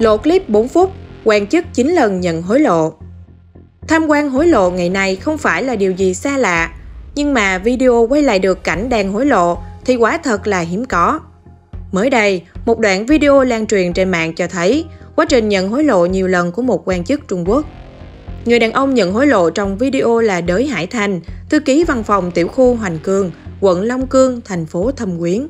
Lộ clip 4 phút, quan chức 9 lần nhận hối lộ. Tham quan hối lộ ngày nay không phải là điều gì xa lạ, nhưng mà video quay lại được cảnh đang hối lộ thì quả thật là hiếm có. Mới đây, một đoạn video lan truyền trên mạng cho thấy quá trình nhận hối lộ nhiều lần của một quan chức Trung Quốc. Người đàn ông nhận hối lộ trong video là Đới Hải Thanh, thư ký văn phòng tiểu khu Hoành Cương, quận Long Cương, thành phố Thâm Quyến.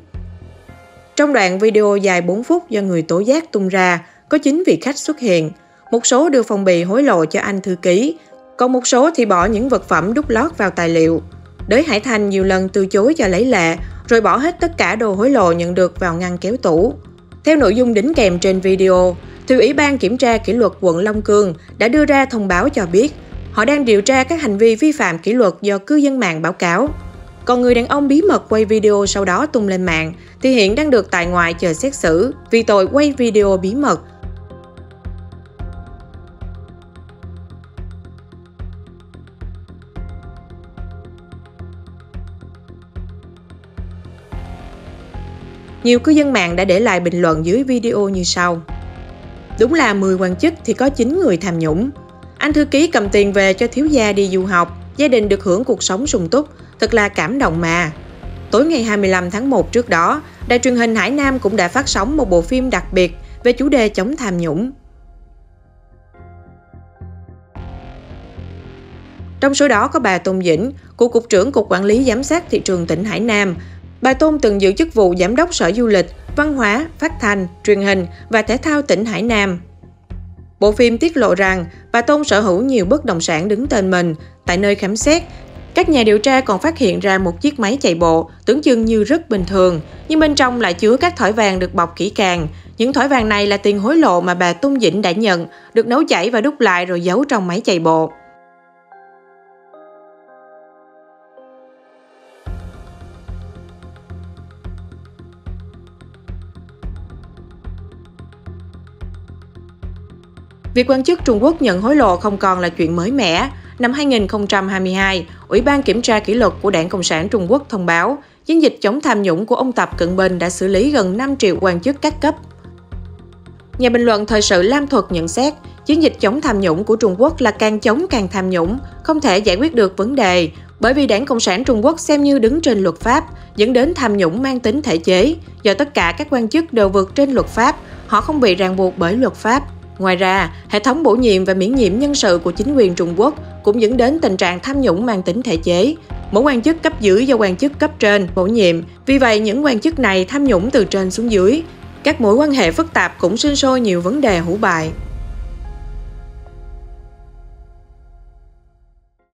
Trong đoạn video dài 4 phút do người tố giác tung ra, có 9 vị khách xuất hiện. Một số đưa phong bì hối lộ cho anh thư ký, còn một số thì bỏ những vật phẩm đút lót vào tài liệu. Đới Hải Thanh nhiều lần từ chối cho lấy lệ, rồi bỏ hết tất cả đồ hối lộ nhận được vào ngăn kéo tủ. Theo nội dung đính kèm trên video, thì Ủy ban Kiểm tra Kỷ luật quận Long Cương đã đưa ra thông báo cho biết họ đang điều tra các hành vi vi phạm kỷ luật do cư dân mạng báo cáo. Còn người đàn ông bí mật quay video sau đó tung lên mạng thì hiện đang được tại ngoại chờ xét xử vì tội quay video bí mật. Nhiều cư dân mạng đã để lại bình luận dưới video như sau. Đúng là 10 quan chức thì có 9 người tham nhũng. Anh thư ký cầm tiền về cho thiếu gia đi du học, gia đình được hưởng cuộc sống sung túc, thật là cảm động mà. Tối ngày 25 tháng 1 trước đó, đài truyền hình Hải Nam cũng đã phát sóng một bộ phim đặc biệt về chủ đề chống tham nhũng. Trong số đó có bà Tôn Dĩnh, của Cục trưởng Cục Quản lý Giám sát Thị trường tỉnh Hải Nam. Bà Tôn từng giữ chức vụ Giám đốc Sở Du lịch, Văn hóa, Phát thanh, Truyền hình và Thể thao tỉnh Hải Nam. Bộ phim tiết lộ rằng bà Tôn sở hữu nhiều bất động sản đứng tên mình. Tại nơi khám xét, các nhà điều tra còn phát hiện ra một chiếc máy chạy bộ tưởng chừng như rất bình thường, nhưng bên trong lại chứa các thỏi vàng được bọc kỹ càng. Những thỏi vàng này là tiền hối lộ mà bà Tôn Dĩnh đã nhận, được nấu chảy và đúc lại rồi giấu trong máy chạy bộ. Việc quan chức Trung Quốc nhận hối lộ không còn là chuyện mới mẻ. Năm 2022, Ủy ban Kiểm tra Kỷ luật của Đảng Cộng sản Trung Quốc thông báo chiến dịch chống tham nhũng của ông Tập Cận Bình đã xử lý gần 5 triệu quan chức các cấp. Nhà bình luận thời sự Lam Thuật nhận xét, chiến dịch chống tham nhũng của Trung Quốc là càng chống càng tham nhũng, không thể giải quyết được vấn đề, bởi vì Đảng Cộng sản Trung Quốc xem như đứng trên luật pháp, dẫn đến tham nhũng mang tính thể chế. Do tất cả các quan chức đều vượt trên luật pháp, họ không bị ràng buộc bởi luật pháp. Ngoài ra, hệ thống bổ nhiệm và miễn nhiệm nhân sự của chính quyền Trung Quốc cũng dẫn đến tình trạng tham nhũng mang tính thể chế. Mỗi quan chức cấp dưới do quan chức cấp trên bổ nhiệm, vì vậy những quan chức này tham nhũng từ trên xuống dưới. Các mối quan hệ phức tạp cũng sinh sôi nhiều vấn đề hủ bại.